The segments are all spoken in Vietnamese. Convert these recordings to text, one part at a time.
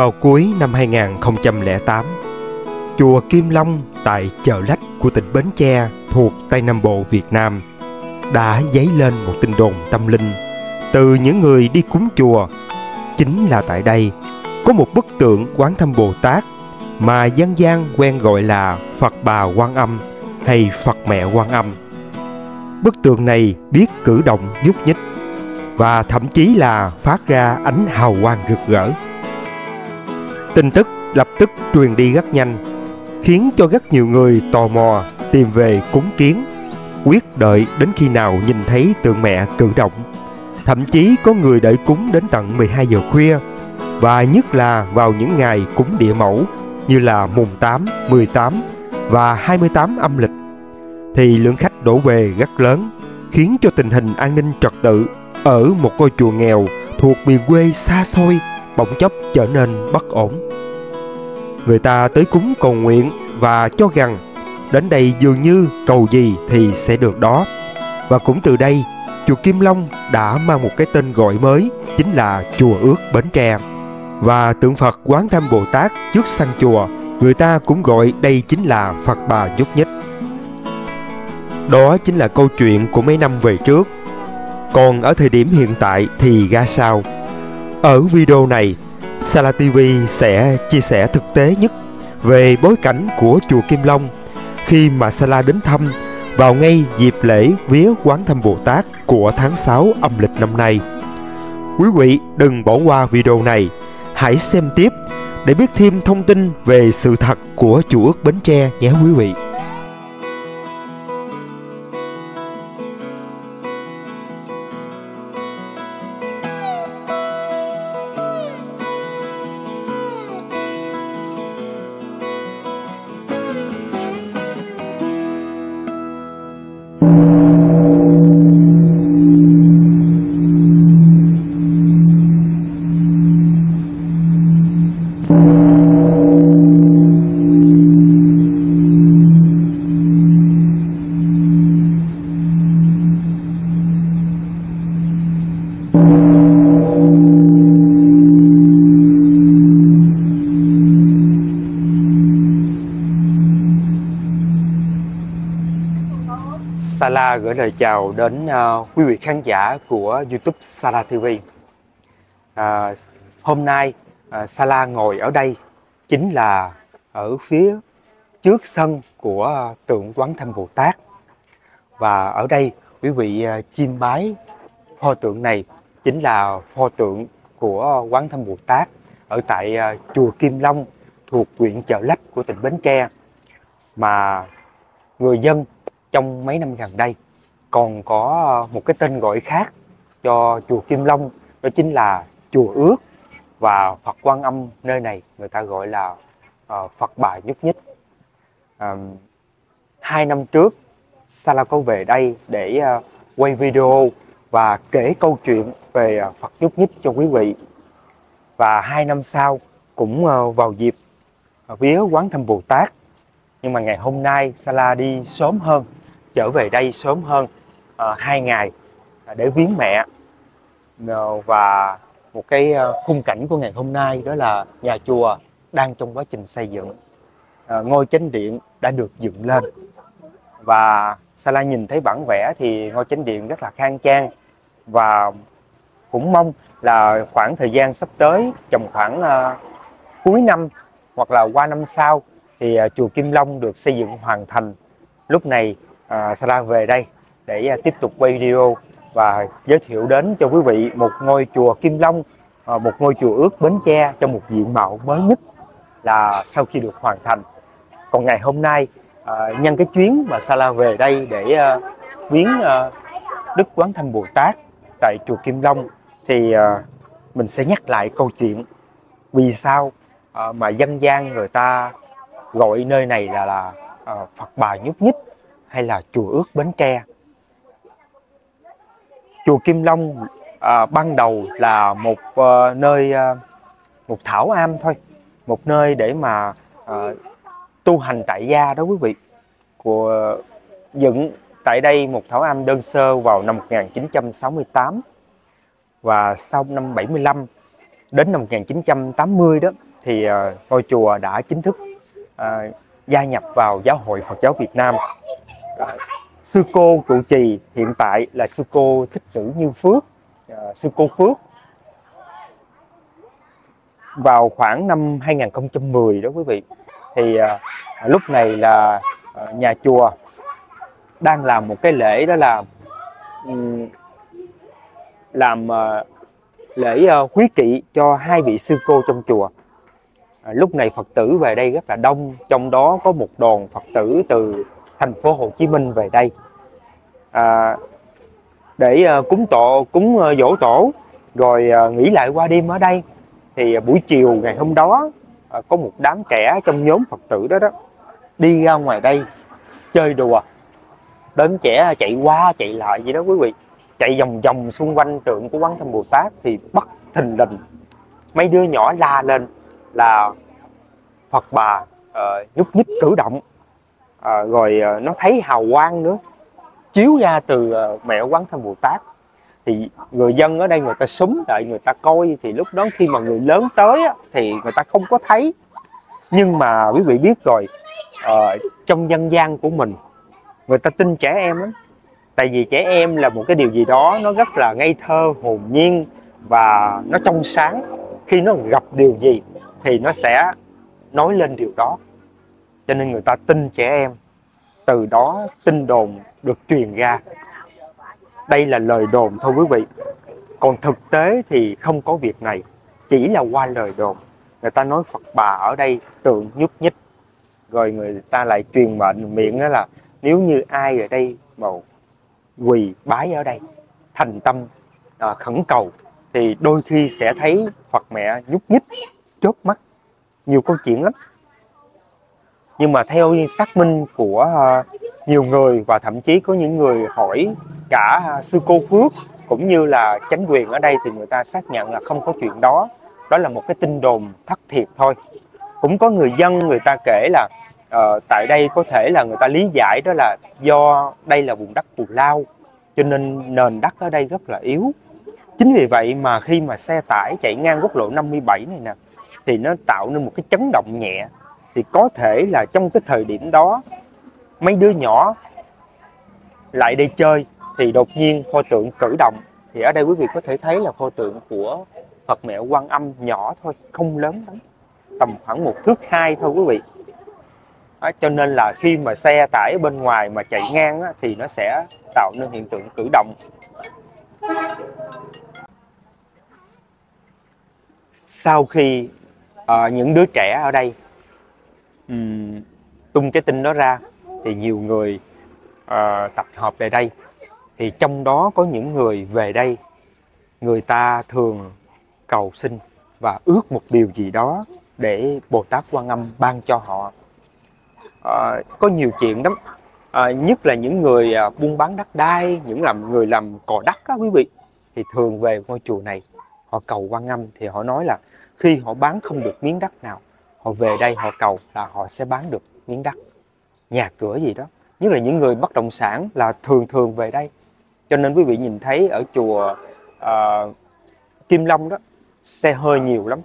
Vào cuối năm 2008, chùa Kim Long tại chợ Lách của tỉnh Bến Tre thuộc Tây Nam Bộ Việt Nam đã dấy lên một tin đồn tâm linh từ những người đi cúng chùa. Chính là tại đây có một bức tượng Quán Thâm Bồ Tát mà dân gian quen gọi là Phật Bà Quan Âm hay Phật Mẹ Quan Âm. Bức tượng này biết cử động nhúc nhích và thậm chí là phát ra ánh hào quang rực rỡ. Tin tức lập tức truyền đi rất nhanh, khiến cho rất nhiều người tò mò tìm về cúng kiến, quyết đợi đến khi nào nhìn thấy tượng mẹ cử động. Thậm chí có người đợi cúng đến tận 12 giờ khuya, và nhất là vào những ngày cúng địa mẫu như là mùng 8, 18 và 28 âm lịch, thì lượng khách đổ về rất lớn, khiến cho tình hình an ninh trật tự ở một ngôi chùa nghèo thuộc miền quê xa xôi bỗng chốc trở nên bất ổn. Người ta tới cúng cầu nguyện và cho rằng đến đây dường như cầu gì thì sẽ được đó. Và cũng từ đây, chùa Kim Long đã mang một cái tên gọi mới, chính là chùa Ước Bến Tre. Và tượng Phật Quán Thâm Bồ Tát trước sân chùa, người ta cũng gọi đây chính là Phật Bà Nhúc Nhích. Đó chính là câu chuyện của mấy năm về trước. Còn ở thời điểm hiện tại thì ra sao? Ở video này, Sala TV sẽ chia sẻ thực tế nhất về bối cảnh của chùa Kim Long khi mà Sala đến thăm vào ngay dịp lễ vía Quán Thâm Bồ Tát của tháng 6 âm lịch năm nay. Quý vị đừng bỏ qua video này, hãy xem tiếp để biết thêm thông tin về sự thật của chùa Ước Bến Tre nhé quý vị. Sala gửi lời chào đến quý vị khán giả của YouTube Sala TV. Hôm nay Sala ngồi ở đây chính là ở phía trước sân của tượng Quán Thâm Bồ Tát. Và ở đây quý vị chiêm bái pho tượng này chính là pho tượng của Quán Thâm Bồ Tát ở tại chùa Kim Long thuộc huyện Chợ Lách của tỉnh Bến Tre, mà người dân trong mấy năm gần đây còn có một cái tên gọi khác cho chùa Kim Long, đó chính là chùa Ước, và Phật Quan Âm nơi này người ta gọi là Phật Bà Nhúc Nhích. 2 năm trước Sala có về đây để quay video và kể câu chuyện về Phật Nhúc Nhích cho quý vị. Và 2 năm sau cũng vào dịp vía Quán Thâm Bồ Tát, nhưng mà ngày hôm nay Sala đi sớm hơn, trở về đây sớm hơn 2 ngày để viếng mẹ. Và một cái khung cảnh của ngày hôm nay đó là nhà chùa đang trong quá trình xây dựng, ngôi chánh điện đã được dựng lên. Và Sala nhìn thấy bản vẽ thì ngôi chánh điện rất là khang trang, và cũng mong là khoảng thời gian sắp tới, trong khoảng cuối năm hoặc là qua năm sau, thì chùa Kim Long được xây dựng hoàn thành. Lúc này Sala về đây để tiếp tục quay video và giới thiệu đến cho quý vị một ngôi chùa Kim Long, một ngôi chùa Ước Bến Tre trong một diện mạo mới nhất là sau khi được hoàn thành. Còn ngày hôm nay nhân cái chuyến mà Sala về đây để viếng Đức Quán Thâm Bồ Tát tại chùa Kim Long, thì mình sẽ nhắc lại câu chuyện vì sao mà dân gian người ta gọi nơi này là Phật Bà Nhúc Nhích hay là chùa Ước Bến Tre. Chùa Kim Long ban đầu là một nơi, một thảo am thôi, một nơi để mà tu hành tại gia đó quý vị. Dựng tại đây một thảo am đơn sơ vào năm 1968, và sau năm 75 đến năm 1980 đó thì ngôi chùa đã chính thức gia nhập vào Giáo hội Phật giáo Việt Nam. Sư cô trụ trì hiện tại là sư cô Thích Tử Như Phước, sư cô Phước. Vào khoảng năm 2010 đó quý vị, thì lúc này là nhà chùa đang làm một cái lễ, đó là làm lễ quý kỵ cho hai vị sư cô trong chùa. Lúc này Phật tử về đây rất là đông, trong đó có một đoàn Phật tử từ thành phố Hồ Chí Minh về đây để cúng dỗ tổ, rồi nghỉ lại qua đêm ở đây. Thì buổi chiều ngày hôm đó có một đám trẻ trong nhóm Phật tử đó đi ra ngoài đây chơi đùa, đám trẻ chạy qua chạy lại vậy đó quý vị, chạy vòng vòng xung quanh tượng của Quán Thâm Bồ Tát. Thì bất thình lình mấy đứa nhỏ la lên là Phật Bà Nhúc Nhích cử động, rồi nó thấy hào quang nữa chiếu ra từ mẹ Quán Thâm Bồ Tát. Thì người dân ở đây người ta súng lại người ta coi. Thì lúc đó khi mà người lớn tới thì người ta không có thấy, nhưng mà quý vị biết rồi, trong dân gian của mình người ta tin trẻ em lắm. Tại vì trẻ em là một cái điều gì đó nó rất là ngây thơ, hồn nhiên và nó trong sáng. Khi nó gặp điều gì thì nó sẽ nói lên điều đó, cho nên người ta tin trẻ em. Từ đó tin đồn được truyền ra. Đây là lời đồn thôi quý vị, còn thực tế thì không có việc này, chỉ là qua lời đồn. Người ta nói Phật Bà ở đây tượng nhúc nhích, rồi người ta lại truyền mệnh miệng đó là nếu như ai ở đây mà quỳ bái ở đây, thành tâm khẩn cầu, thì đôi khi sẽ thấy Phật mẹ nhúc nhích, chớp mắt, nhiều câu chuyện lắm. Nhưng mà theo xác minh của nhiều người, và thậm chí có những người hỏi cả sư cô Phước cũng như là chánh quyền ở đây, thì người ta xác nhận là không có chuyện đó. Đó là một cái tin đồn thất thiệt thôi. Cũng có người dân người ta kể là tại đây có thể là người ta lý giải đó là do đây là vùng đất Cù Lao, cho nên nền đất ở đây rất là yếu. Chính vì vậy mà khi mà xe tải chạy ngang quốc lộ 57 này nè, thì nó tạo nên một cái chấn động nhẹ. Thì có thể là trong cái thời điểm đó mấy đứa nhỏ lại đi chơi, thì đột nhiên pho tượng cử động. Thì ở đây quý vị có thể thấy là pho tượng của Phật mẹ Quan Âm nhỏ thôi, không lớn lắm, tầm khoảng 1 thước 2 thôi quý vị. Đó, cho nên là khi mà xe tải bên ngoài mà chạy ngang á, thì nó sẽ tạo nên hiện tượng cử động. Sau khi những đứa trẻ ở đây tung cái tin đó ra, thì nhiều người tập hợp về đây. Thì trong đó có những người về đây, người ta thường cầu xin và ước một điều gì đó để Bồ Tát Quan Âm ban cho họ. Có nhiều chuyện lắm, nhất là những người buôn bán đất đai, những người làm cò đất đó quý vị, thì thường về ngôi chùa này họ cầu Quan Âm. Thì họ nói là khi họ bán không được miếng đất nào, họ về đây họ cầu là họ sẽ bán được miếng đất, nhà cửa gì đó. Nhất là những người bất động sản là thường về đây. Cho nên quý vị nhìn thấy ở chùa Kim Long đó, xe hơi nhiều lắm,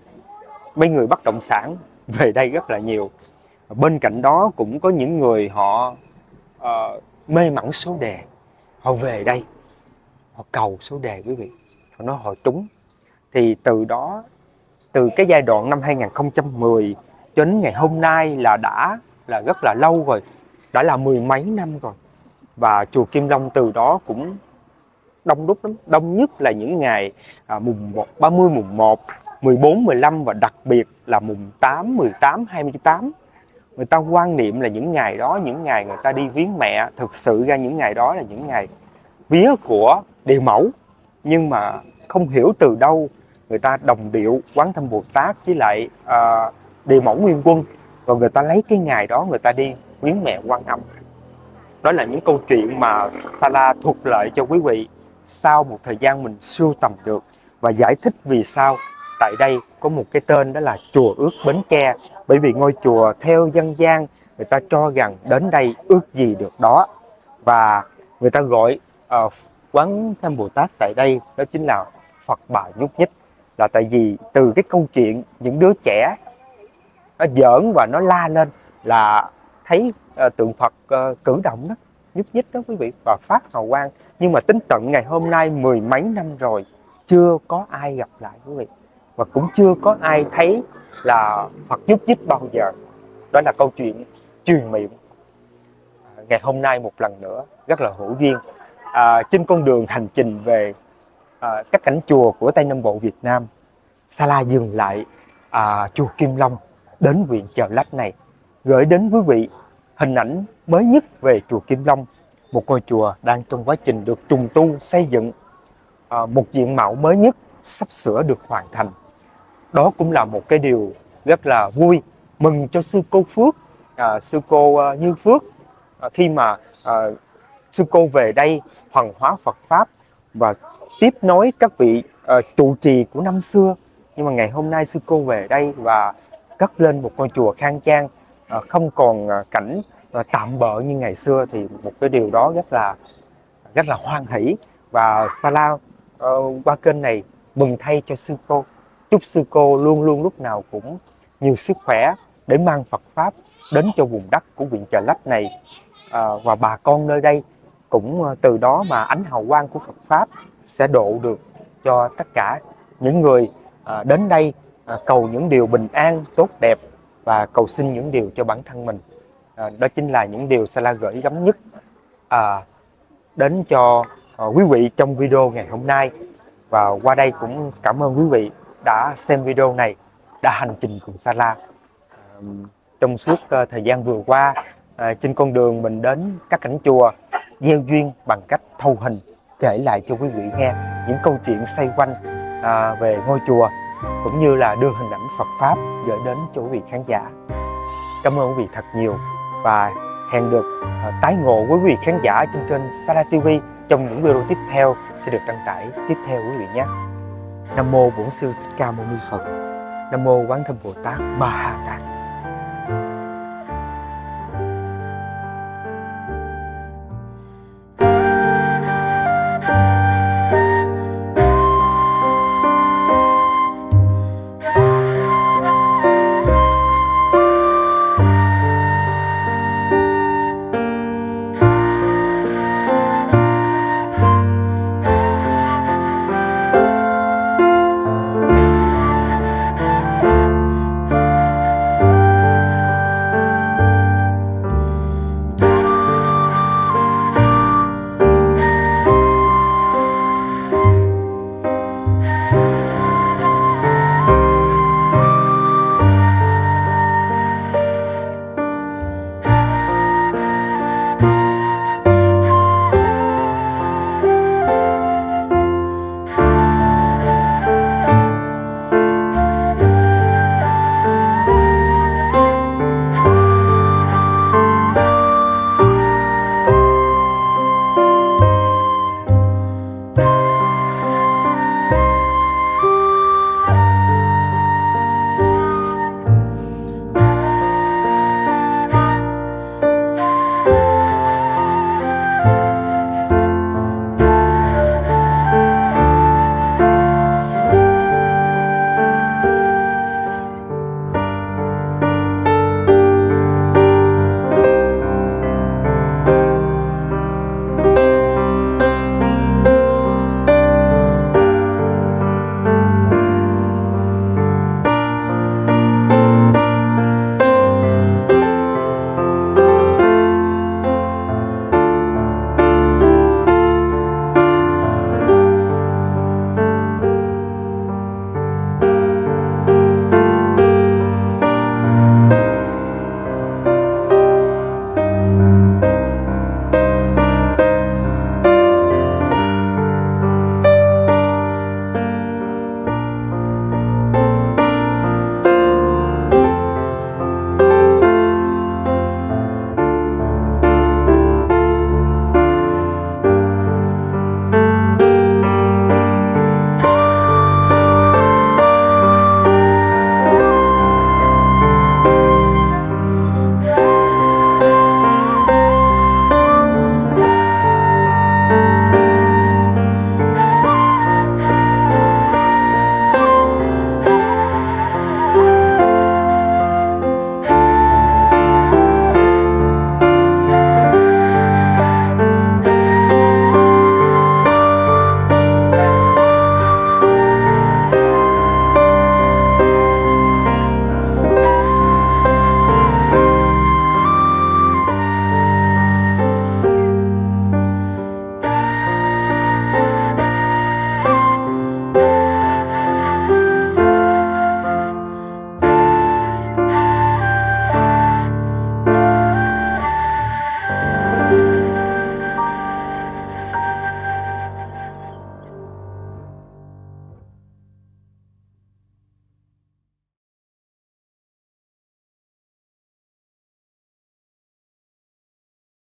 mấy người bất động sản về đây rất là nhiều. Bên cạnh đó cũng có những người họ mê mẩn số đề, họ về đây họ cầu số đề quý vị, họ nói họ trúng. Thì từ đó, từ cái giai đoạn năm 2010 cho đến ngày hôm nay là đã là rất là lâu rồi, đã là mười mấy năm rồi. Và chùa Kim Long từ đó cũng đông đúc lắm, đông nhất là những ngày mùng 30, mùng 1, 14, 15 và đặc biệt là mùng 8, 18, 28. Người ta quan niệm là những ngày đó, những ngày người ta đi viếng mẹ. Thực sự ra những ngày đó là những ngày vía của Địa Mẫu, nhưng mà không hiểu từ đâu người ta đồng điệu Quán Thâm Bồ Tát với lại Địa Mẫu Nguyên Quân, rồi người ta lấy cái ngày đó người ta đi viếng mẹ Quan Âm. Đó là những câu chuyện mà Sala thuật lại cho quý vị sau một thời gian mình sưu tầm được, và giải thích vì sao tại đây có một cái tên đó là chùa Ước Bến Tre. Bởi vì ngôi chùa theo dân gian người ta cho rằng đến đây ước gì được đó, và người ta gọi Quán Thâm Bồ Tát tại đây đó chính là Phật Bà Nhúc Nhích. Là tại vì từ cái câu chuyện những đứa trẻ nó giỡn và nó la lên là thấy tượng Phật cử động đó, nhúc nhích đó quý vị, và phát hào quang. Nhưng mà tính tận ngày hôm nay mười mấy năm rồi chưa có ai gặp lại quý vị, và cũng chưa có ai thấy là Phật nhúc nhích bao giờ. Đó là câu chuyện truyền miệng. Ngày hôm nay một lần nữa rất là hữu duyên, trên con đường hành trình về các cảnh chùa của Tây Nam Bộ Việt Nam, Sala dừng lại chùa Kim Long đến huyện Chợ Lách này, gửi đến quý vị hình ảnh mới nhất về chùa Kim Long, một ngôi chùa đang trong quá trình được trùng tu xây dựng, một diện mạo mới nhất sắp sửa được hoàn thành. Đó cũng là một cái điều rất là vui mừng cho sư cô Phước, sư cô Như Phước, khi mà sư cô về đây hoằng hóa Phật pháp và tiếp nối các vị trụ trì của năm xưa. Nhưng mà ngày hôm nay sư cô về đây và cất lên một ngôi chùa khang trang, không còn cảnh tạm bợ như ngày xưa, thì một cái điều đó rất là hoan hỷ. Và Sala qua kênh này mừng thay cho sư cô, chúc sư cô luôn luôn lúc nào cũng nhiều sức khỏe để mang Phật pháp đến cho vùng đất của huyện Chợ Lách này, và bà con nơi đây cũng từ đó mà ánh hào quang của Phật pháp sẽ độ được cho tất cả những người đến đây cầu những điều bình an tốt đẹp và cầu xin những điều cho bản thân mình. Đó chính là những điều Sala gửi gắm nhất đến cho quý vị trong video ngày hôm nay. Và qua đây cũng cảm ơn quý vị đã xem video này, đã hành trình cùng Sala trong suốt thời gian vừa qua. Trên con đường mình đến các cảnh chùa, gieo duyên bằng cách thâu hình, kể lại cho quý vị nghe những câu chuyện xoay quanh về ngôi chùa, cũng như là đưa hình ảnh Phật pháp gửi đến cho quý vị khán giả. Cảm ơn quý vị thật nhiều, và hẹn được tái ngộ với quý vị khán giả trên kênh Sala TV trong những video tiếp theo sẽ được đăng tải tiếp theo quý vị nhé. Nam mô Bổn Sư Thích Ca Mâu ni Phật. Nam mô Quán Thế Âm Bồ Tát Ma Ha Tát.